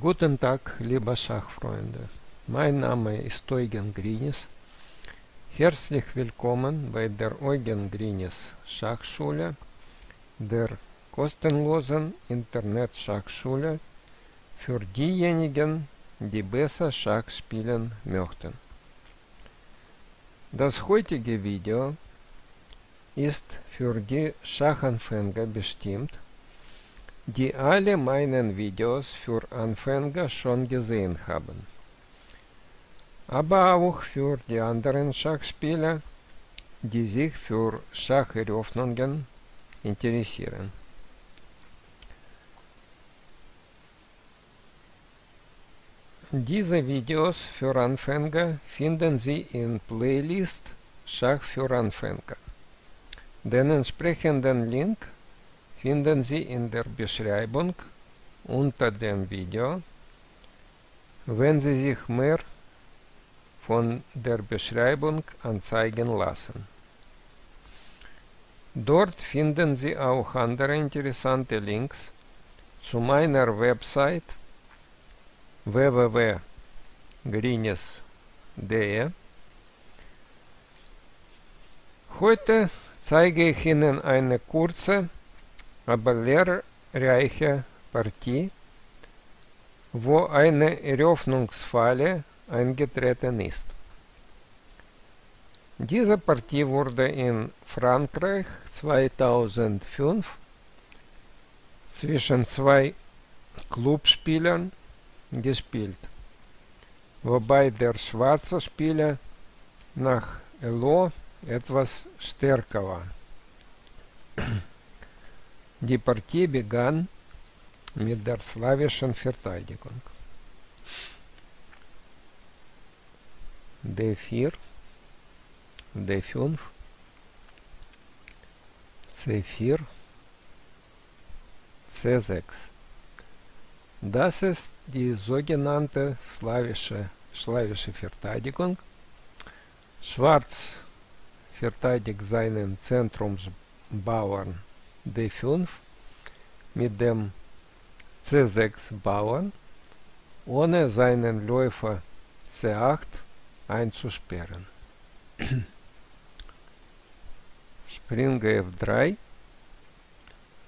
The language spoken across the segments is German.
Guten Tag, liebe Schachfreunde. Mein Name ist Eugen Grinis. Herzlich willkommen bei der Eugen Grinis Schachschule, der kostenlosen Internet-Schachschule für diejenigen, die besser Schach spielen möchten. Das heutige Video ist für die Schachanfänger bestimmt, die alle meinen Videos für Anfänger schon gesehen haben, aber auch für die anderen Schachspieler, die sich für Schacheröffnungen interessieren. Diese Videos für Anfänger finden Sie in Playlist Schach für Anfänger. Den entsprechenden Link finden Sie in der Beschreibung unter dem Video. Wenn Sie sich mehr von der Beschreibung anzeigen lassen. Dort finden Sie auch andere interessante Links zu meiner Website www.grinis.de. Heute zeige ich Ihnen eine kurze, aber lehrreiche Partie, wo eine Eröffnungsfalle eingetreten ist. Diese Partie wurde in Frankreich 2005 zwischen zwei Clubspielern gespielt, wobei der schwarze Spieler nach L.O. etwas stärker war. Die Partie begann mit der slawischen Verteidigung. D4, D5, C4, C6. Das ist die sogenannte slawische Verteidigung. Schwarz verteidigt seinen Zentrumsbauern D5 mit dem C6 Bauern, ohne seinen Läufer C8 einzusperren. Springe F3,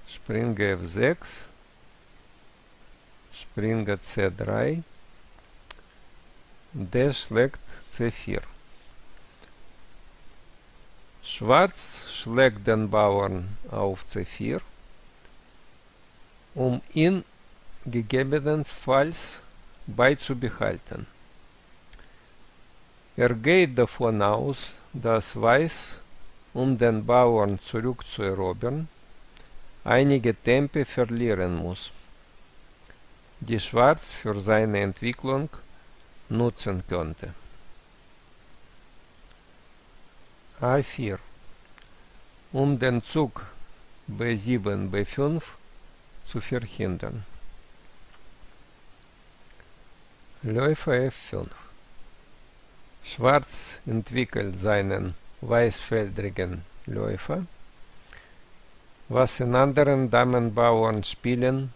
Springe F6, Springe C3, D schlägt C4. Schwarz schlägt den Bauern auf C4, um ihn gegebenenfalls beizubehalten. Er geht davon aus, dass Weiß, um den Bauern zurückzuerobern, einige Tempi verlieren muss, die Schwarz für seine Entwicklung nutzen könnte. A4. Um den Zug B7, B5 zu verhindern. Läufer F5. Schwarz entwickelt seinen weißfeldrigen Läufer, was in anderen Damenbauernspielen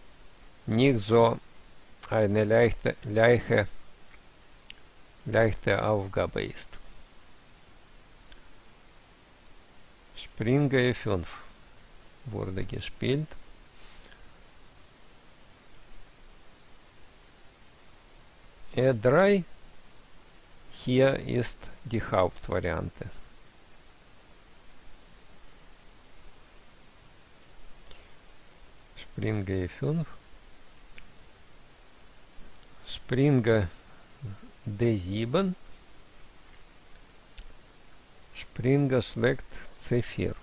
nicht so eine leichte Aufgabe ist. Springe E5 wurde gespielt. E3, hier ist die Hauptvariante. Springe E5, Springe D7, Springe schlägt C4.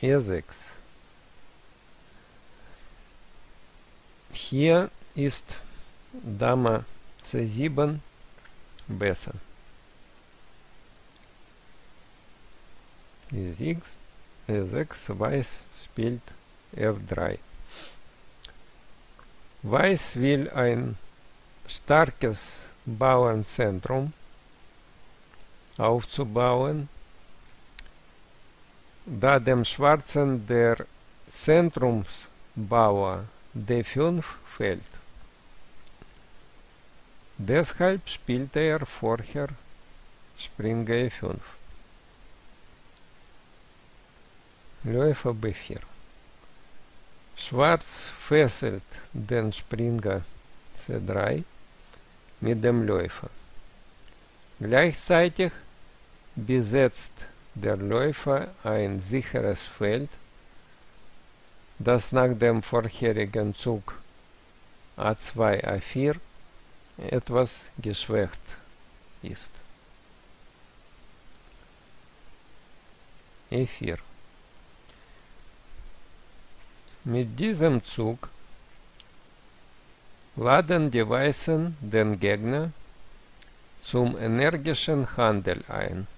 E6. Hier ist Dame C7 besser. E6, Weiß spielt F3. Weiß will ein starkes Bauernzentrum aufzubauen, da dem Schwarzen der Zentrumsbauer D5 fällt. Deshalb spielte er vorher Springer E5. Läufer B4. Schwarz fesselt den Springer C3 mit dem Läufer. Gleichzeitig besetzt der Läufer ein sicheres Feld, das nach dem vorherigen Zug A2, A4 etwas geschwächt ist. E4. Mit diesem Zug laden die Weißen den Gegner zum energischen Handel ein.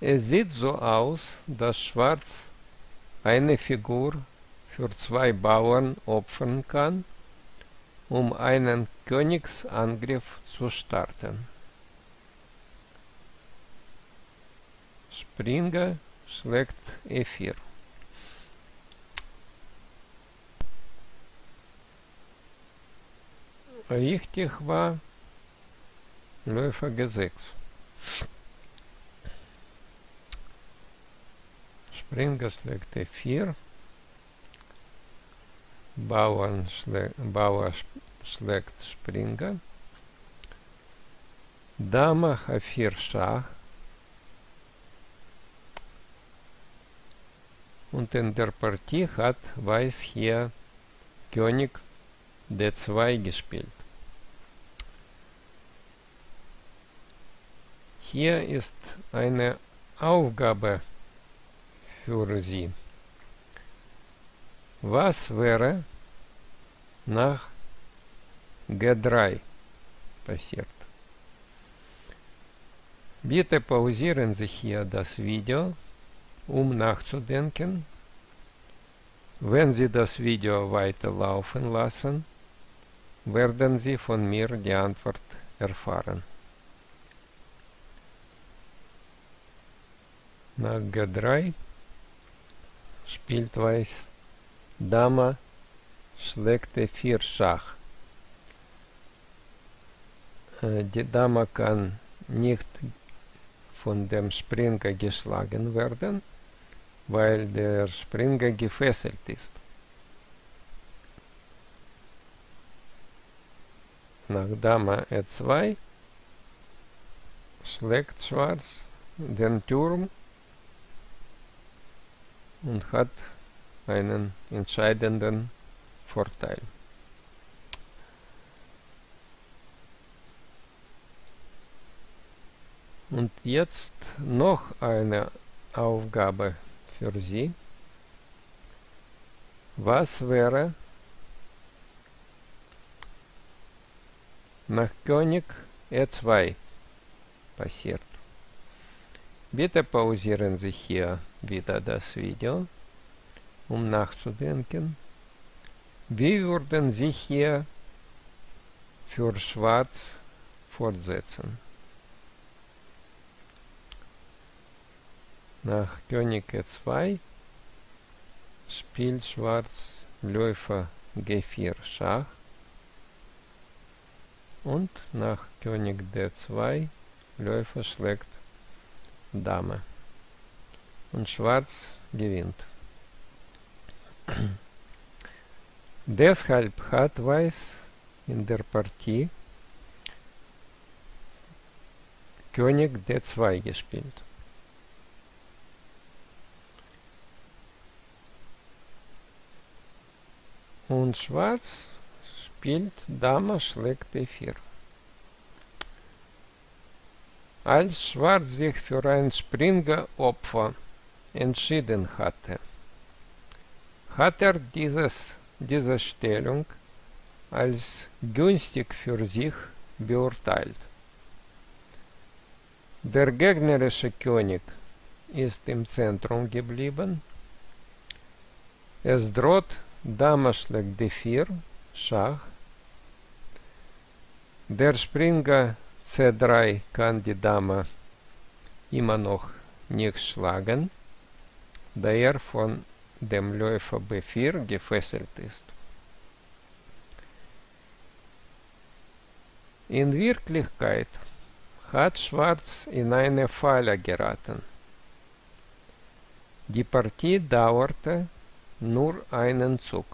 Es sieht so aus, dass Schwarz eine Figur für zwei Bauern opfern kann, um einen Königsangriff zu starten. Springer schlägt E4. Richtig war Läufer G6. Springer schlägt E4. Bauer schlägt Springer. Dame H4 Schach. Und in der Partie hat Weiß hier König D2 gespielt. Hier ist eine Aufgabe für Sie. Was wäre nach G3 passiert? Bitte pausieren Sie hier das Video, um nachzudenken. Wenn Sie das Video weiterlaufen lassen, werden Sie von mir die Antwort erfahren. Nach G3 spielt Weiß Dame schlägt E4 Schach. Die Dame kann nicht von dem Springer geschlagen werden, weil der Springer gefesselt ist. Nach Dame E2 schlägt Schwarz den Turm und hat einen entscheidenden Vorteil. Und jetzt noch eine Aufgabe für Sie. Was wäre nach König E2 passiert? Bitte pausieren Sie hier wieder das Video, um nachzudenken. Wie würden Sie hier für Schwarz fortsetzen? Nach König E2 spielt Schwarz Läufer G4 Schach, und nach König D2 Läufer schlägt Dame und Schwarz gewinnt. Deshalb hat Weiß in der Partie König D2 gespielt. Und Schwarz spielt Dame schlägt E4. Als Schwarz sich für ein Springer-Opfer entschieden hatte, hat er diese Stellung als günstig für sich beurteilt. Der gegnerische König ist im Zentrum geblieben. Es droht Dame schlägt D4 Schach. Der Springer C3 kann die Dame immer noch nicht schlagen, da er von dem Läufer B4 gefesselt ist. In Wirklichkeit hat Schwarz in eine Falle geraten. Die Partie dauerte nur einen Zug.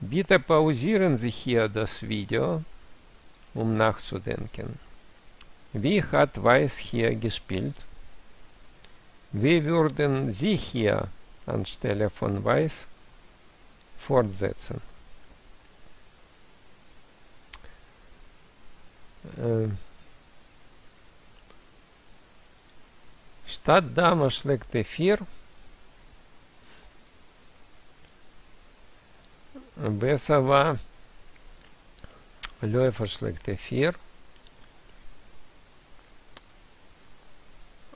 Bitte pausieren Sie hier das Video, um nachzudenken. Wie hat Weiß hier gespielt? Wie würden Sie hier anstelle von Weiß fortsetzen? Statt Dame schlägt E4, besser war Läufer schlägt E4,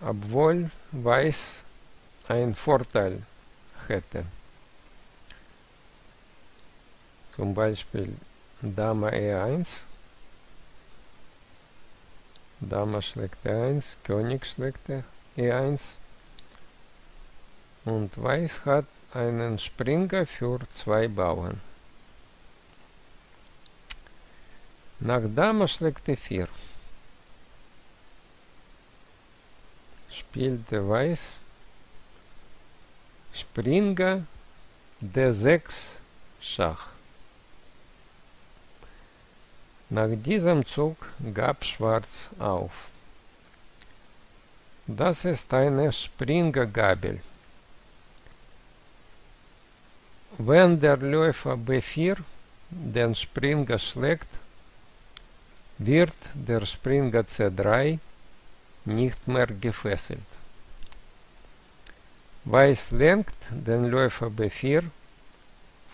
obwohl Weiß einen Vorteil hätte, zum Beispiel Dame E1, Dame schlägt E1, König schlägt E1 und Weiß hat einen Springer für zwei Bauern. Nach Dame schlägt E4 spielte Weiß Springer D6 Schach. Nach diesem Zug gab Schwarz auf. Das ist eine Springergabel. Wenn der Läufer B4 den Springer schlägt, wird der Springer C3 nicht mehr gefesselt. Weiß lenkt den Läufer B4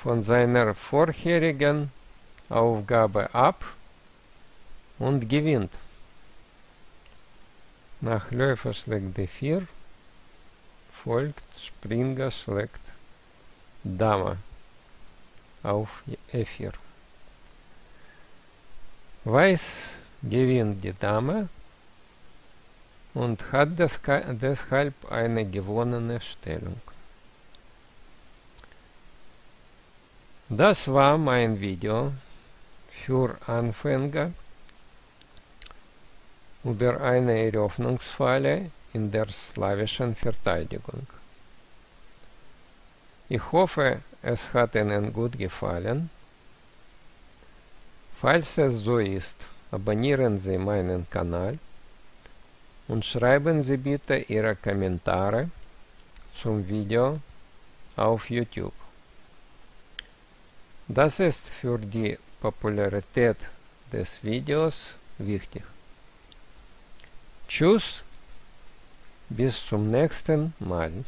von seiner vorherigen Aufgabe ab und gewinnt. Nach Läufer schlägt D4 folgt Springer schlägt Dame auf E4. Weiß gewinnt die Dame und hat deshalb eine gewonnene Stellung. Das war mein Video für Anfänger über eine Eröffnungsfalle in der slawischen Verteidigung. Ich hoffe, es hat Ihnen gut gefallen. Falls es so ist, abonnieren Sie meinen Kanal und schreiben Sie bitte Ihre Kommentare zum Video auf YouTube. Das ist für die Popularität des Videos wichtig. Tschüss, bis zum nächsten Mal.